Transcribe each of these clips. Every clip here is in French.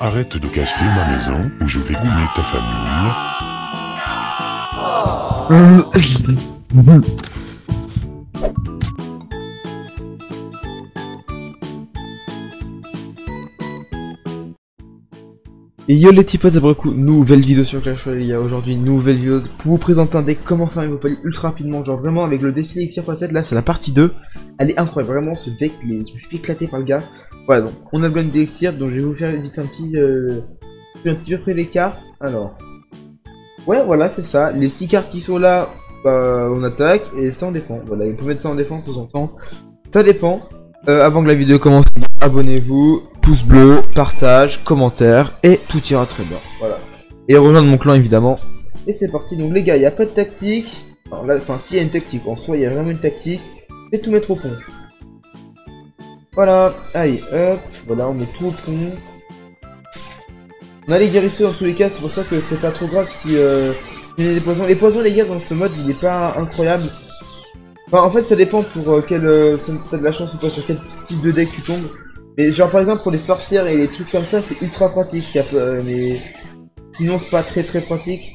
Arrête de casser ma maison ou je vais goumer ta famille. Et yo les petits potes, c'est Brekwu, nouvelle vidéo sur Clash Royale. Il y a aujourd'hui une nouvelle vidéo pour vous présenter un deck, comment faire vos paliers ultra rapidement, genre vraiment avec le défi Elixir x7, là c'est la partie 2. Elle est incroyable, vraiment ce deck, je me suis éclaté par le gars. Voilà, donc on a besoin d'Elixir, donc je vais vous faire vite un petit peu près les cartes. Alors, ouais voilà c'est ça, les 6 cartes qui sont là, on attaque et ça on défend. Voilà, on peut mettre ça en défense de temps en temps, ça dépend. Avant que la vidéo commence, abonnez-vous, pouce bleu, partage, commentaire et tout ira très bien. Voilà. Et rejoindre mon clan évidemment. Et c'est parti. Donc les gars, il n'y a pas de tactique. Alors là, enfin s'il y a une tactique, en soi il y a vraiment une tactique. Je vais tout mettre au pont. Voilà. Allez, hop. Voilà, on met tout au pont. On a les guérisseurs dans tous les cas, c'est pour ça que c'est pas trop grave si il y a des poisons. Les poisons les gars dans ce mode il est pas incroyable. Enfin, en fait, ça dépend pour quel. Si t'as de la chance ou pas, sur quel type de deck tu tombes. Mais, genre, par exemple, pour les sorcières et les trucs comme ça, c'est ultra pratique. Mais sinon, c'est pas très très pratique.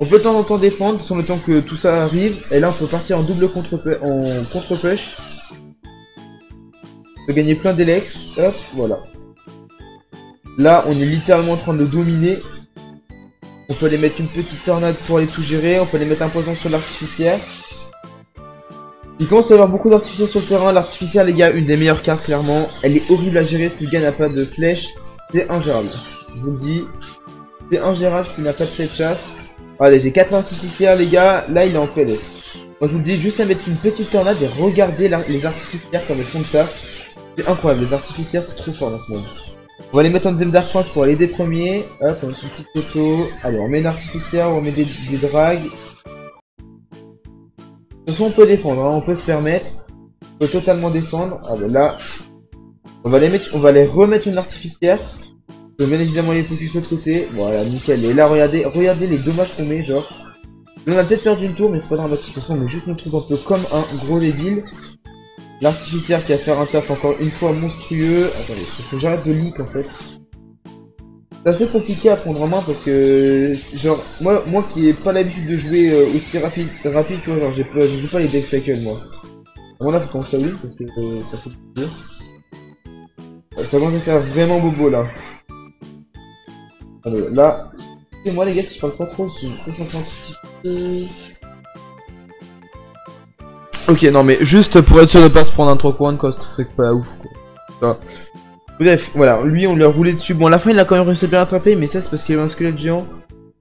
On peut de temps en temps défendre, sans le temps que tout ça arrive. Et là, on peut partir en double contre-push. On peut gagner plein d'Elex. Hop, voilà. Là, on est littéralement en train de dominer. On peut les mettre une petite tornade pour les tout gérer. On peut les mettre un poison sur l'artificière. Il commence à y avoir beaucoup d'artificiels sur le terrain. L'artificiel, les gars, une des meilleures cartes, clairement. Elle est horrible à gérer. Si le gars n'a pas de flèche, c'est ingérable. Je vous le dis. C'est ingérable s'il n'a pas de flèche de chasse. Allez, j'ai 4 artificiels, les gars. Là, il est en PLS. Moi, je vous le dis, juste à mettre une petite tornade et regarder les artificiels comme elles font le taf. C'est incroyable. Les artificiels, c'est trop fort dans ce monde. On va les mettre en deuxième dark punch pour aller des premiers. Hop, on met une petite photo. Allez, on met une artificielle, on met des dragues. De toute façon, on peut défendre, hein, on peut se permettre, on peut totalement défendre. Ah ben là, on va les remettre une artificière. Donc bien évidemment les focus de l'autre côté. Voilà, nickel. Et là, regardez les dommages qu'on met, genre. On a peut-être perdu une tour, mais c'est pas dramatique. De toute façon, on met juste notre tour un peu comme un gros débile. L'artificière qui va faire un taf encore une fois monstrueux. Attendez, parce que j'arrête de leak en fait. C'est assez compliqué à prendre en main parce que, genre, moi qui ai pas l'habitude de jouer aussi rapide, tu vois, genre, je joue pas les deck cycle, moi. Voilà, faut qu'on s'allume parce que ça fait plaisir. Ça commence à faire vraiment bobo là. Alors, là, moi les gars, si je parle pas trop, je me concentre un petit peu. Ok, non, mais juste pour être sûr de pas se prendre un 3 couronnes, quoi, c'est pas ouf, quoi. Bref, voilà, lui on lui a roulé dessus. Bon, à la fin il a quand même réussi à bien attraper, mais ça c'est parce qu'il y avait un squelette géant.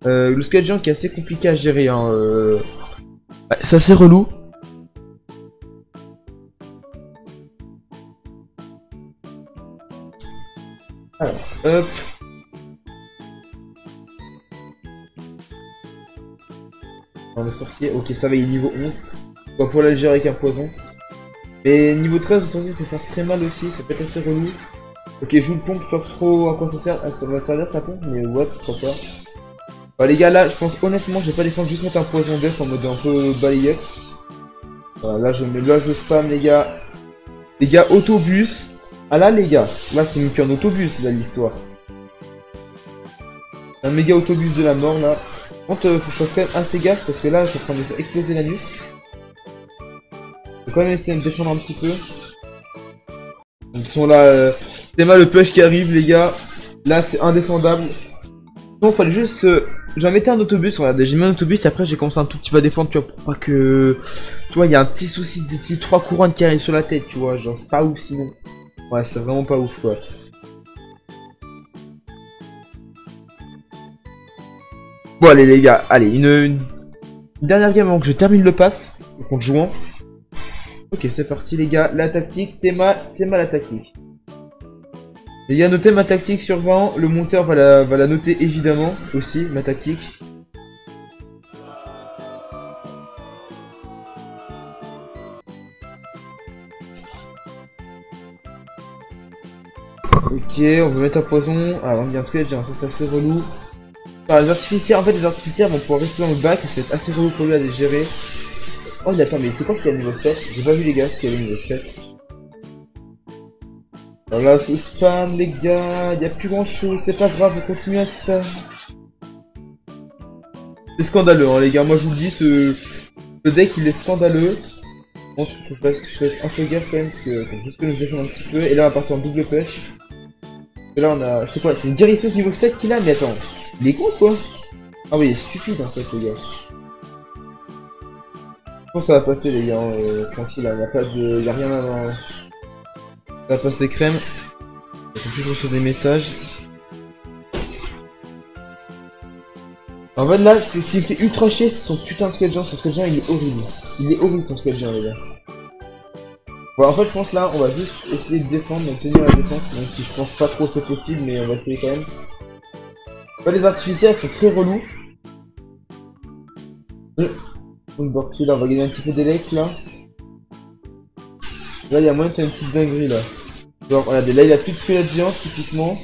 Le squelette géant qui est assez compliqué à gérer, hein. Bah, c'est assez relou. Alors, hop. Dans le sorcier, ok, ça va, il est niveau 11. On va pouvoir le gérer avec un poison. Mais niveau 13, le sorcier peut faire très mal aussi, ça peut être assez relou. Ok, joue le pompe, je sais pas trop à quoi ça sert, ça va servir sa pompe, mais what, pourquoi pas. Bah les gars, là, je pense honnêtement, je vais pas défendre, juste mettre un poison d'œuf en mode un peu balayette. Voilà, là je spam les gars. Les gars, autobus. Ah là les gars, là c'est une pure d'autobus là l'histoire. Un méga autobus de la mort là. Par contre, faut que je fasse quand même assez gaffe parce que là, je suis en train de faire exploser la nuque. Je vais quand même essayer de me défendre un petit peu. Ils sont là. C'est mal le push qui arrive les gars, là c'est indéfendable. Donc fallait juste, j'en mettais un autobus, regardez, j'ai mis un autobus et après j'ai commencé un tout petit peu à défendre, tu vois, pour pas que, tu vois, il y a un petit souci, des petits 3 couronnes qui arrivent sur la tête, tu vois, genre c'est pas ouf sinon, ouais c'est vraiment pas ouf quoi. Bon allez les gars, allez, une dernière game avant que je termine le pass, contre jouant. Ok c'est parti les gars, la tactique, Théma la tactique. Les gars, notez ma tactique sur 20, le monteur va la noter évidemment aussi, ma tactique. Ok, on va mettre un poison. Ah, on vient un squelette, ça c'est assez relou. Enfin, les artificiaires, en fait les artificiaires vont pouvoir rester dans le bac et c'est assez relou pour lui à les gérer. Oh mais attends, mais c'est quoi qu'il y a niveau 7 ? J'ai pas vu les gars ce qu'il y a niveau 7. Alors là, je spam, les gars. Il n'y a plus grand chose. C'est pas grave, je continue à spam. C'est scandaleux, hein, les gars. Moi, je vous le dis, ce deck, il est scandaleux. Bon, faut pas que je fasse un peu gaffe quand même, parce que faut juste que nous défendre un petit peu. Et là, on va partir en double pêche. Et là, on a. Je sais pas, c'est une guérisseuse niveau 7 qu'il a, mais attends. Il est con, quoi. Ah oui, il est stupide, en fait, les gars. Je pense que ça va passer, les gars. Tranquille, là, il n'y a pas de. Il y a rien à. Ça va passer crème. On peut toujours sur des messages. En fait là, ce qui me fait ultra chier, c'est son putain de squelette. Son squelette, il est horrible. Il est horrible son squelette, les gars. Bon, en fait, je pense là, on va juste essayer de défendre, donc tenir la défense, même si je pense pas trop c'est possible, mais on va essayer quand même. Bah, les artificiels sont très relous. Bon, là, on va gagner un petit peu d'élect là. Là, il y a moyen de faire une petite dinguerie là. Genre, regardez, là, il a plus de squelette géante typiquement.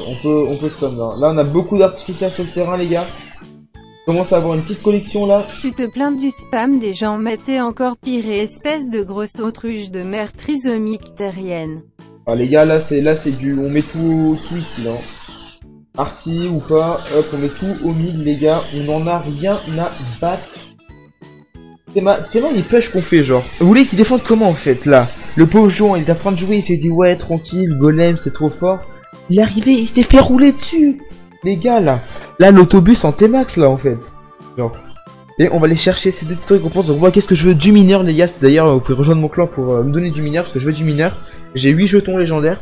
On peut se là. Là, on a beaucoup d'artificiers sur le terrain, les gars. On commence à avoir une petite collection, là. Tu te plains du spam des gens, mais t'es encore pire et espèce de grosse autruche de mer trisomique terrienne. Ah, les gars, là, c'est du... On met tout ici, là. Arty ou pas. Hop, on met tout au mid, les gars. On en a rien à battre. Théma, les pêches qu'on fait, genre. Vous voulez qu'ils défendent comment, en fait, là? Le pauvre Jean, il est en train de jouer, il s'est dit, ouais, tranquille, golem, c'est trop fort. Il est arrivé, il s'est fait rouler dessus. Les gars, là. Là, l'autobus en T-Max, là, en fait. Genre. Et on va aller chercher ces deux trucs qu'on pense. Donc, moi, qu'est-ce que je veux du mineur, les gars. C'est d'ailleurs, vous pouvez rejoindre mon clan pour me donner du mineur, parce que je veux du mineur. J'ai 8 jetons légendaires.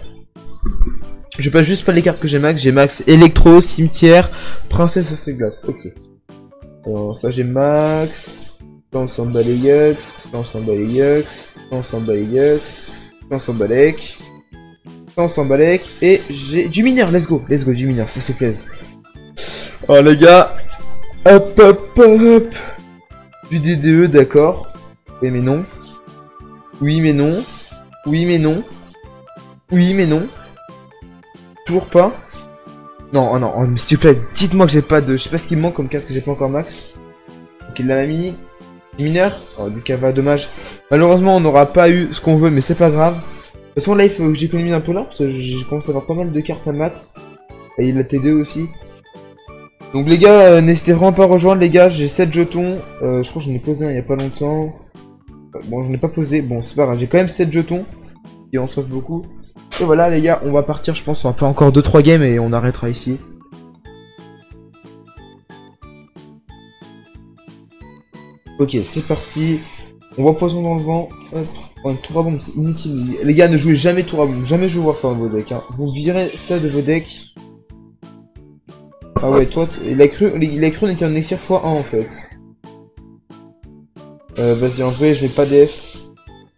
Je passe juste pas les cartes que j'ai max. J'ai max électro, cimetière, princesse à ses glaces. Ok. Alors, ça, j'ai max. Ça, on s'en bat les yux. Ça, on s'en bat les yux. Ça, on s'en bat les yux. Ça, on s'en bat les yux. On s'en balèque et j'ai du mineur, let's go du mineur, ça fait plaisir. Oh les gars, hop hop hop, du DDE d'accord, oui mais non, oui mais non, oui mais non, oui mais non, toujours pas, non, oh, non, oh, s'il vous plaît, dites-moi que j'ai pas de, je sais pas ce qu'il me manque comme carte que j'ai pas encore max, ok la mamie, du mineur, oh du cava, dommage, malheureusement on n'aura pas eu ce qu'on veut mais c'est pas grave. De toute façon, là, il faut que j'économise un peu là, parce que j'ai commencé à avoir pas mal de cartes à max. Et la T2 aussi. Donc, les gars, n'hésitez vraiment pas à rejoindre, les gars. J'ai 7 jetons. Je crois que j'en ai posé un il y a pas longtemps. Bon, j'en ai pas posé. Bon, c'est pas grave. J'ai quand même 7 jetons. Et on sauve beaucoup. Et voilà, les gars, on va partir, je pense. On va faire encore 2-3 games et on arrêtera ici. Ok, c'est parti. On voit poison dans le vent. Hop. Oh, tour à bombe, c'est inutile. Les gars, ne jouez jamais tour à bombe. Jamais je veux voir ça dans vos decks. Hein. Vous virez ça de vos decks. Ah ouais, toi, il a cru on était un exir x1 en fait. Vas-y, en vrai, je vais pas def.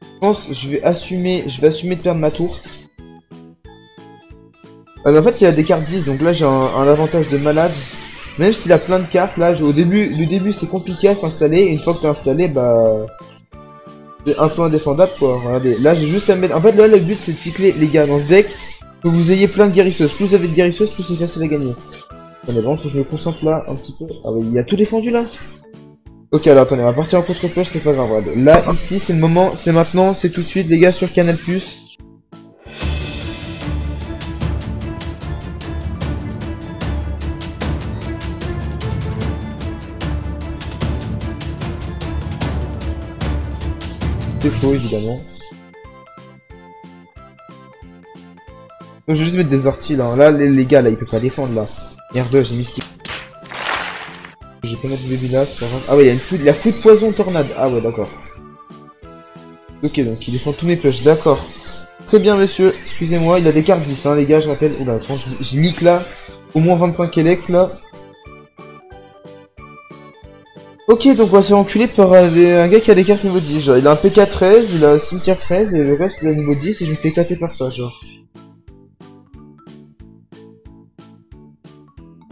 Je pense, je vais assumer de perdre ma tour. En fait, il a des cartes 10, donc là, j'ai un avantage de malade. Même s'il a plein de cartes, là, au début, le début, c'est compliqué à s'installer. Une fois que t'es installé, bah... un peu indéfendable quoi, regardez, là j'ai juste à mettre, en fait là le but c'est de cycler les gars dans ce deck, que vous ayez plein de guérisseuses, plus vous avez de guérisseuses, plus c'est facile à gagner. Attendez, bon, faut que je me concentre là, un petit peu, ah ouais, il a tout défendu là. Ok alors attendez, on va partir en contre-pêche, c'est pas grave, regardez. Là, ici, c'est le moment, c'est maintenant, c'est tout de suite les gars sur Canal+. Faux évidemment. Donc, je vais juste mettre des orties là. Là les gars là il peut pas défendre là. Merde j'ai mis ce qui. J'ai pas mettre du bébé là, c'est pas grave. Ah ouais il y a une foudre, la foudre poison tornade. Ah ouais d'accord. Ok donc il défend tous mes pioches, d'accord. Très bien monsieur, excusez-moi, il a des cartes 10 hein, les gars je rappelle. Oula attends, j'ai nique là, au moins 25 Elex là. Ok, donc on va se faire enculer par un gars qui a des cartes niveau 10, genre il a un PK13, il a un cimetière 13 et le reste il a niveau 10 et je me fais éclater par ça, genre.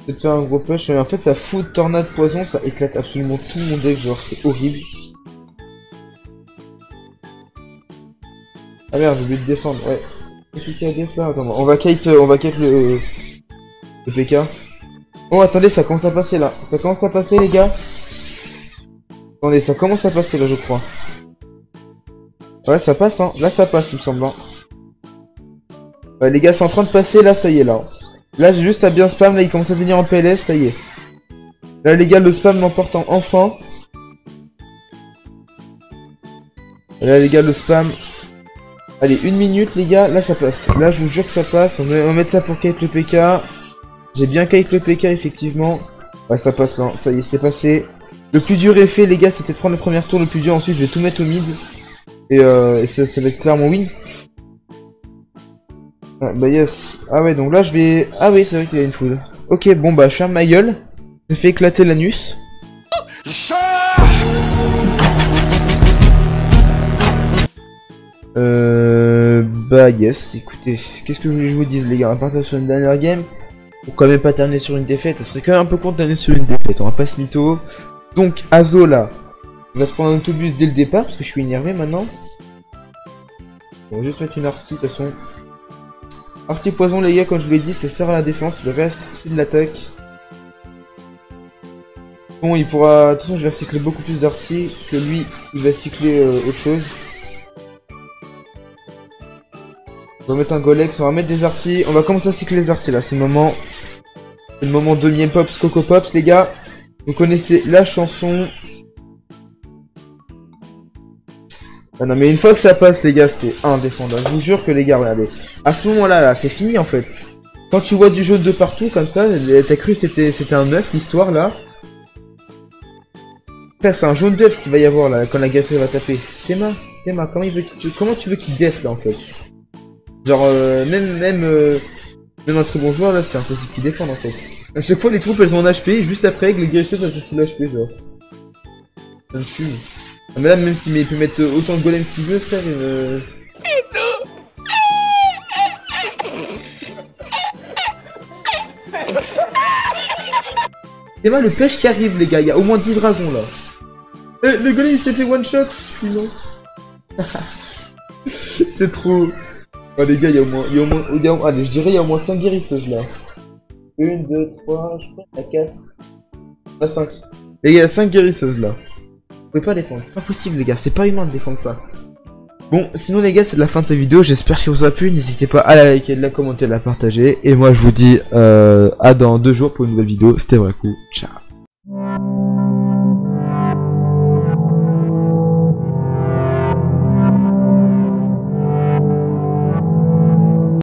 Je vais te faire un gros push, en fait ça fout tornade poison, ça éclate absolument tout mon deck, genre c'est horrible. Ah merde, j'ai oublié de défendre, ouais. Compliqué à défendre, attends, on va kite le PK. Oh attendez, ça commence à passer là, ça commence à passer les gars. Attendez, ça commence à passer là, je crois. Ouais, ça passe, hein. Là, ça passe, il me semble. Hein. Les gars, c'est en train de passer. Là, ça y est, là. Là, j'ai juste à bien spam. Là, il commence à venir en PLS. Ça y est. Là, les gars, le spam l'emporte enfin. Là, les gars, le spam. Allez, 1 minute, les gars. Là, ça passe. Là, je vous jure que ça passe. On va mettre ça pour kite le PK. J'ai bien kite le PK, effectivement. Ouais, ça passe, là. Ça y est, c'est passé. Le plus dur est fait, les gars, c'était de prendre le premier tour, le plus dur. Ensuite, je vais tout mettre au mid. Et ça va être clairement win. Ah, bah yes. Ah ouais, donc là, je vais... Ah oui, c'est vrai qu'il y a une foule. Ok, bon, bah, je ferme ma gueule. Je fais éclater l'anus. Bah yes, écoutez, qu'est-ce que je voulais que je vous dise, les gars, à partir sur une dernière game, pour quand même pas terminer sur une défaite, ça serait quand même un peu con de terminer sur une défaite, on va pas se mytho. Donc, Azo là, on va se prendre un autobus dès le départ, parce que je suis énervé maintenant. On va juste mettre une artie, de toute façon. Artie poison, les gars, comme je vous l'ai dit, ça sert à la défense, le reste, c'est de l'attaque. Bon, il pourra, de toute façon, je vais recycler beaucoup plus d'artie que lui, il va cycler autre chose. On va mettre un Golex, on va mettre des artis, on va commencer à cycler les artis là, c'est le moment. C'est le moment de Miel Pops, Coco Pops, les gars. Vous connaissez la chanson. Ah non, mais une fois que ça passe, les gars, c'est indéfendable. Je vous jure que les gars, regardez. À ce moment-là, là, c'est fini en fait. Quand tu vois du jaune de partout comme ça, t'as cru que c'était un œuf l'histoire là. C'est un jaune d'œuf qu'il va y avoir là quand la gasseuse va taper. Théma, comment tu veux qu'il def là en fait? Genre, même un très bon joueur, là, c'est impossible qu'ils défendent, en fait. À chaque fois, les troupes, elles ont un HP, juste après, avec les guérisseurs, elles ont l'HP, genre. Ça me fume. Ah, mais là, même s'il peut mettre autant de golems qu'il veut, frère, C'est mal le pêche qui arrive, les gars, il y a au moins 10 dragons, là. Le golem, il s'est fait one-shot, sinon. C'est trop... Oh les gars, il y a au moins, allez, je dirais il y a au moins 5 guérisseuses là. 1, 2, 3, je crois qu'il y a 4. Là 5. Les gars, il y a 5 guérisseuses là. Vous pouvez pas défendre, c'est pas possible les gars, c'est pas humain de défendre ça. Bon, sinon les gars, c'est la fin de cette vidéo, j'espère qu'elle vous a plu. N'hésitez pas à la liker, à la commenter, à la partager. Et moi je vous dis à dans 2 jours pour une nouvelle vidéo. C'était Brekwu, ciao.